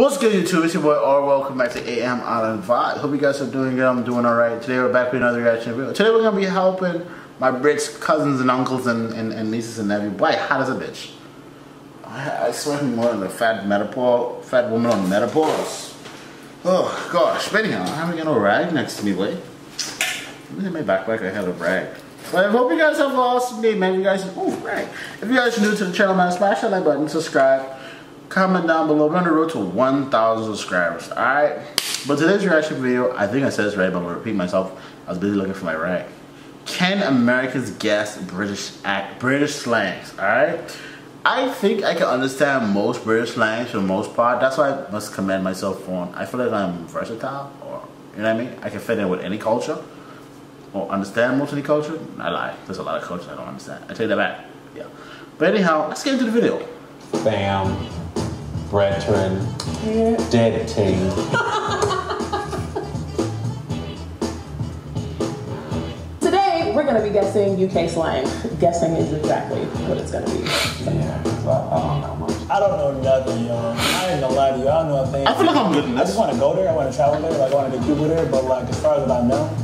What's good, YouTube? It's your boy R. Welcome back to AM Island Vibe. Hope you guys are doing good. I'm doing alright. Today we're back with another reaction video. Today we're going to be helping my Brits, cousins and uncles and nieces and nephews. Boy, hot as a bitch. I swear I'm more than a fat woman on menopause. Oh, gosh. But anyhow, I haven't got no rag next to me, boy. Let me get my backpack. I had a rag. But I hope you guys have an awesome day, man. You guys, ooh, right. If you guys are new to the channel, man, smash that like button, subscribe, comment down below. We're on the road to 1,000 subscribers, alright? But today's reaction video, I think I said this right, but I'm gonna repeat myself. I was busy looking for my rag. Can Americans guess British slangs, alright? I think I can understand most British slangs for the most part. That's why I must commend myself on. I feel like I'm versatile, or, you know what I mean? I can fit in with any culture. Or understand most of the culture? I lie. There's a lot of culture I don't understand. I take that back. Yeah. But anyhow, let's get into the video. Bam. Brethren. Yeah. Dead team. Today, we're going to be guessing UK slang. Guessing is exactly what it's going to be. Yeah, I don't know much. I don't know nothing, y'all. I ain't gonna lie to you. I don't know a thing. I feel like I'm good enough. I just want to go there. I want to travel there. Like, I want to be Cuba there. But, like, as far as I know,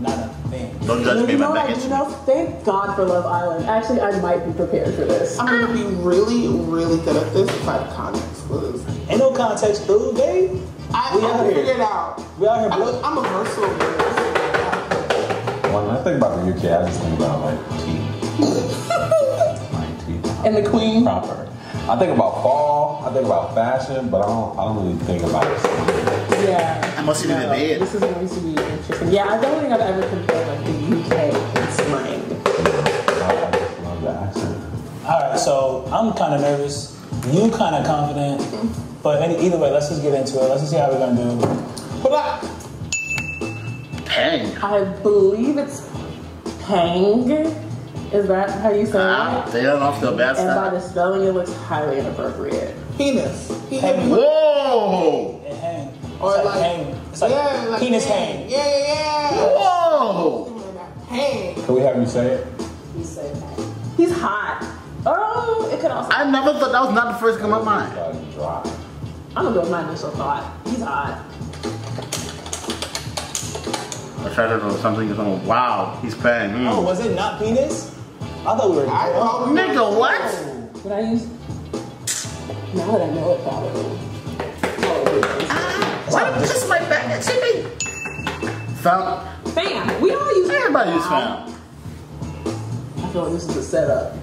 not a thing. Don't judge me, my back. You know, thank God for Love Island. Actually, I might be prepared for this. I'm gonna be really, really good at this if I have context clues. Ain't no context clues, babe. We out here. Figure it out. We out here. I'm a versatile girl. When I think about the UK, I just think about like teeth. My teeth. And the queen. Proper. I think about fall. I think about fashion, but I don't really think about it. Yeah. I must have been in bed. This is going to be interesting. Yeah, I don't think I've ever compared like the UK and slang. I just love the accent. Alright, so I'm kind of nervous. You kind of confident. But either way, let's just get into it. Let's just see how we're going to do. Pang. I believe it's pang. Is that how you say it? They don't know the best. And by the spelling, it looks highly inappropriate. Penis. Penis. Whoa! Or it's like hang. It's like yeah, like penis hang. Yeah, yeah, yeah. Whoa! Hang. Can we have you say it? He's so hot. He's hot. Oh, it could also. I never thought that was not the first thing in my mind. I'm gonna go with my initial thought. He's hot. I tried to do something. Wow, he's paying. Oh, was it not penis? I thought we were. Oh, nigga, what? Would I use? Now that I know it, probably. Why did you kiss my back? That's me. Fam. Fam. We all use fam. Everybody uses fam. I feel like this is a setup.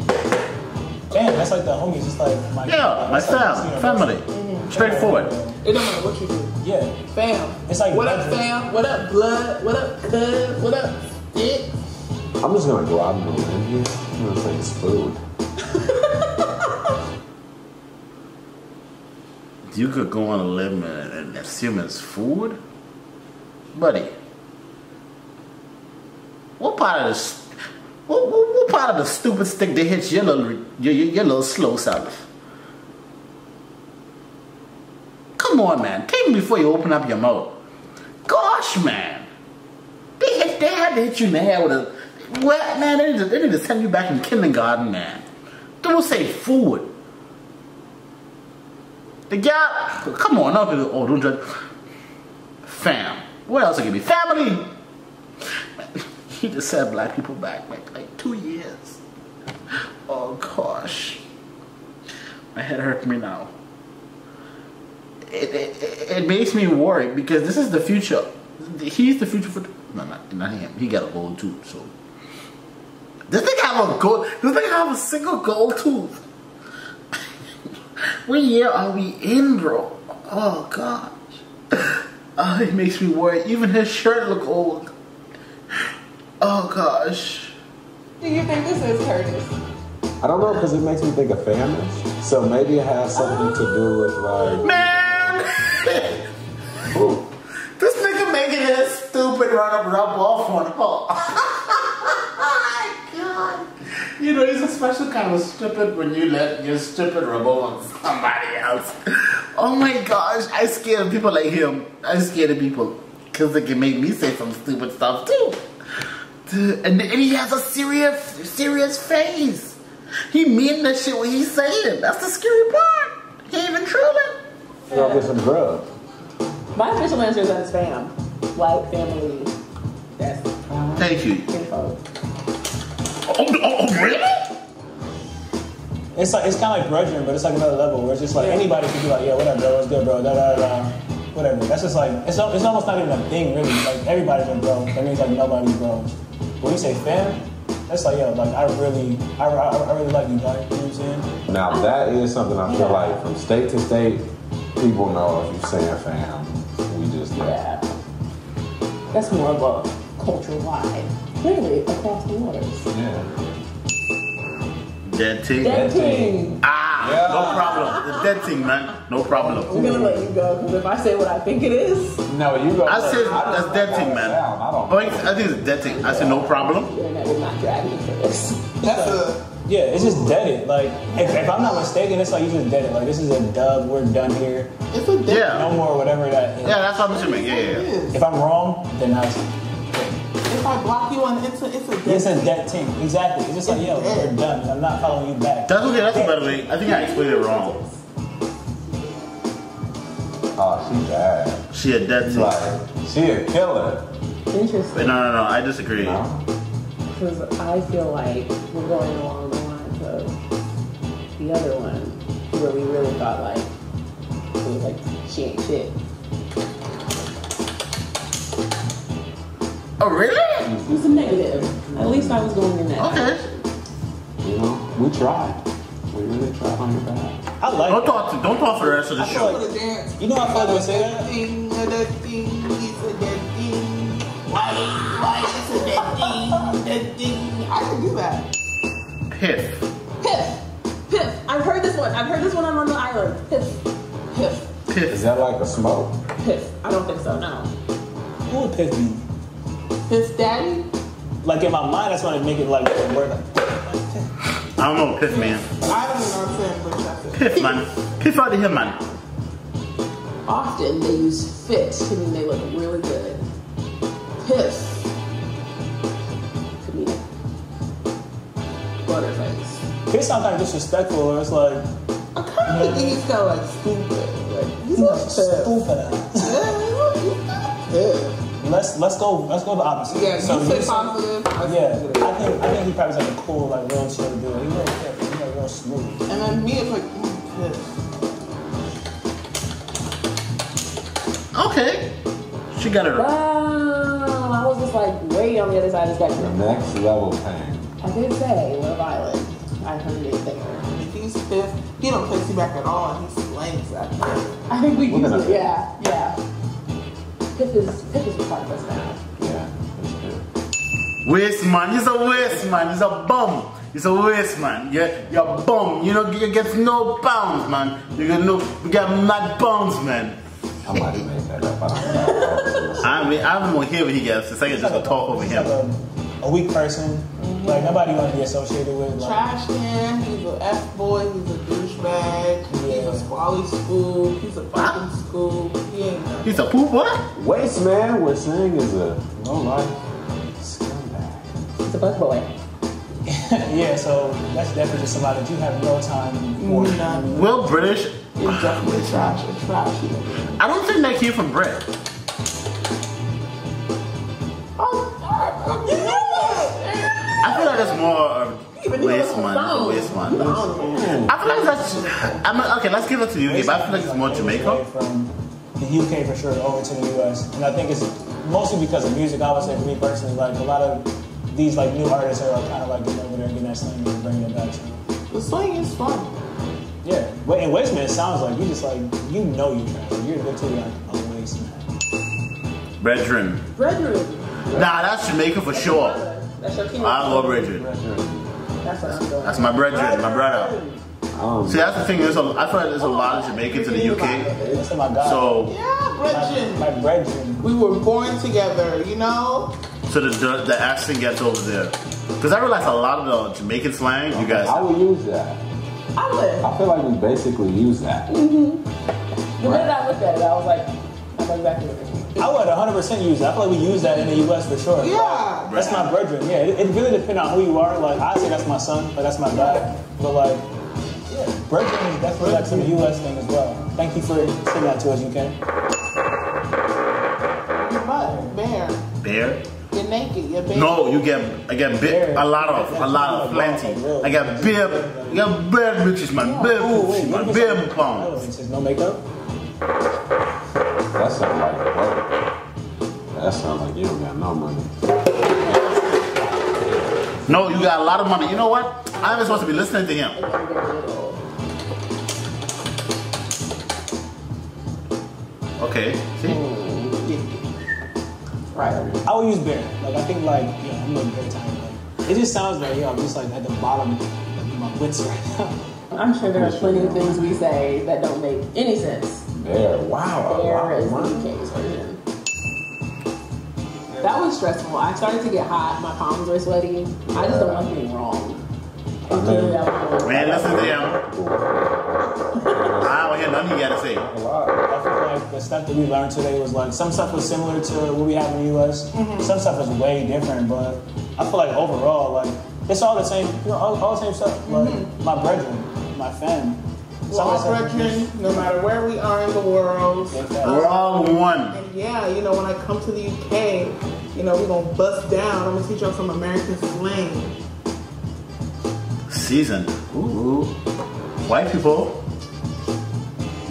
Fam, that's like the homies. It's like my my fam. Family. Straightforward. It don't matter what you do. Yeah. Fam. It's like what up, fam? What up, blood? What up, cuz? What up, dick? I'm just gonna go out and go in here. I'm gonna say it's food. You could go on a limb and assume it's food? Buddy. What part of the stupid stick they hit your little slow self? Come on, man. Think before you open up your mouth. Gosh, man. They had to hit you in the head with a... Well, man, they need to send you back in kindergarten, man. Don't say food. The guy, come on, don't judge. Fam. What else it could be? Family! He just said black people back like 2 years. Oh gosh. My head hurts me now. It makes me worried because this is the future. He's the future for... No, not him. He got a gold tooth, so... Does they have a single gold tooth? What year are we in, bro? Oh, gosh. Oh, it makes me worry. Even his shirt look old. Oh, gosh. Do you think this is Curtis? I don't know, because it makes me think of famine. So maybe it has something to do with, like... Man! This nigga making his stupid run-up rub off on her. Oh, my God. You know, it's a special kind of stupid when you let your stupid rebel on somebody else. Oh my gosh, I scared of people like him. I scared of people because they can make me say some stupid stuff too. And he has a serious face. He mean that shit what he's saying. That's the scary part. He ain't even trolling. Go get some grub. My official answer is unspam. Like family. That's thank you. Oh, really? It's kind of like grudging, but it's like another level where it's just like anybody could be like, yeah, whatever, bro, it's good, bro, da da da, whatever. That's just like it's almost not even a thing really. Like everybody's been grown. That means like nobody's grown. When you say fam, that's like, yo, like I really like you guys. You know what I'm saying? Now that is something I feel like from state to state, people know if you say fam, we just that's more of a cultural vibe, clearly across the waters. Yeah. Dead ting. Ah, yeah. No problem. The dead ting, man. No problem. I'm gonna let you go because if I say what I think it is, no, you go. I said that's dead ting, man. I think it's dead ting. I said no problem. You're not dragging for this. Yeah, it's just deaded. Like, if I'm not mistaken, it's like you just deaded. Like, this is a dub, we're done here. It's a dub. Yeah. No more, whatever that is. Yeah, that's what I'm assuming. Yeah. If I'm wrong, then that's it. If I block you on it's a dead team. It's a dead team, exactly. It's just like, yo, we're done. I'm not following you back. That's okay, that's a better way. I think I explained it wrong. Oh, she bad. She a dead team. Like, she a killer. Interesting. But no, I disagree. Because I feel like we're going along the other one, where we really thought like she ain't shit. Oh really? It was a negative. At least I was going in that. Okay. You know, we tried. We really tried on your back. I like. Don't talk for the rest of the show. Like, you know how far they say that? That thing. Why is it that thing? That thing. I can do that. Piff. I've heard this one on the island. Piff. Is that like a smoke? Piff. I don't think so, no. Who would piff be? Piff daddy? Like in my mind, that's why I make it like a word like piff. I don't know, piff man. I don't even know what I'm saying. Piff man. Piff out of here, man. Often they use fit to mean they look really good. Piff. Butterface. It sounds kind of disrespectful, or it's like. I kind of think he's kind of like stupid. Like he's not stupid. Yeah. Let's go the opposite. Yeah. So you say positive. I think he probably like a cool like real chill dude. He's like real smooth. And then me it's like okay. She got it right. Wow. I was just like way on the other side of the spectrum. The next level thing. I did say Love Island. I heard it there. If he's fifth, he don't place you back at all. He slings that. I think we use it. Yeah. Piff is part of us now. Yeah, that's good. Waste man, he's a waste man. He's a bum. He's a waste man. You're a bum. You know you get no pounds, man. You get mad pounds, man. Somebody made that up. I mean, I'm gonna hear what he gets. It's like it's just a talk over him. A weak person. Like, nobody want to be associated with. Like, trash can, he's an F-boy, he's a douchebag, he's a squally school, he's a fucking school. He's a poop what? Waste man, we're saying is a low-life scumbag. He's a fuckboy. Yeah, so that's definitely somebody that you have no time for. Well, British. It's definitely trash. I don't think that came from Brit. I feel like that's more waste one. I feel like that's. Okay, let's give it to UK, but I feel like it's more Jamaica. From the UK for sure over to the US, and I think it's mostly because of music. I would say for me personally, like a lot of these like new artists are like, kind of like getting over there and getting that slang and bringing it back to me. The slang is fun. Yeah, and waste man sounds like you just like you know you trash. Like, you're literally like a waste man. Brethren. Nah, that's Jamaica for sure. That's your king. I love Brethren. That's my Brethren, my brother. See, that's the thing. I feel like there's a lot of Jamaicans in the UK. So yeah, Brethren. My Brethren. We were born together, you know. So the accent gets over there. Because I realize a lot of the Jamaican slang, you guys. I would use that. I would. I feel like we basically use that. Mm-hmm. The minute I looked at it, I was like, I'm going back to it. I would 100% use that. I feel like we use that in the US for sure. Yeah. That's my brethren. Yeah, it really depends on who you are. Like, I say that's my son, but that's my dad. But like, yeah. Breaking is definitely like some U.S. thing as well. Thank you for sending that to us, you can. Your mother, bear. You're naked, you're bare. No, you get, I get bit, a lot of, plenty. Like I got bare, you got bare bitches, man, yeah. Bare bitches, man, bare palms. No makeup? That sounds like a hoe. That sounds like you don't got no money. No, you got a lot of money. You know what? I ain't supposed to be listening to him. Okay, see? Right. I would use bare. Like, I think, like, you know, I'm looking for a time. Like, it just sounds like, yo, I'm just, like, at the bottom of my wits right now. I'm sure there are plenty of things we say that don't make any sense. Bare. Wow. Bare is the case version. That was stressful. I started to get hot. My palms were sweaty. I just don't want to be wrong. Man, listen to him. I don't hear nothing you gotta say. I feel like the stuff that we learned today was like, some stuff was similar to what we have in the U.S. Mm-hmm. Some stuff is way different, but I feel like overall, like, it's all the same, you know, all the same stuff. Like, mm-hmm. My brethren, my family. We're all brethren, no matter where we are in the world. We're all one. And yeah, you know, when I come to the UK, you know, we're gonna bust down. I'm gonna teach y'all some American slang. Season. Ooh. White people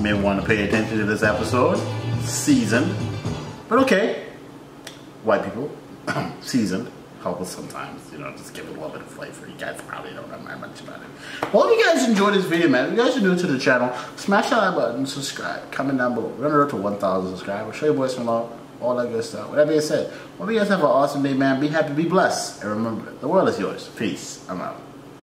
may want to pay attention to this episode. Season. But okay. White people, seasoned. Help us sometimes, you know, just give it a little bit of flavor. You guys probably don't know that much about it. Well, if you guys enjoyed this video, man, if you guys are new to the channel, smash that like button, subscribe, comment down below. We're on the road to 1,000 subscribers. Show your boys some love, all that good stuff. With that being said, well, you guys have an awesome day, man. Be happy, be blessed, and remember, the world is yours. Peace. I'm out.